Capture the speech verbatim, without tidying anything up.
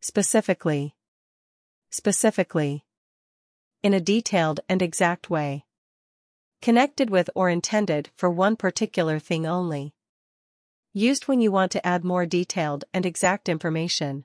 Specifically. Specifically. In a detailed and exact way. Connected with or intended for one particular thing only. Used when you want to add more detailed and exact information.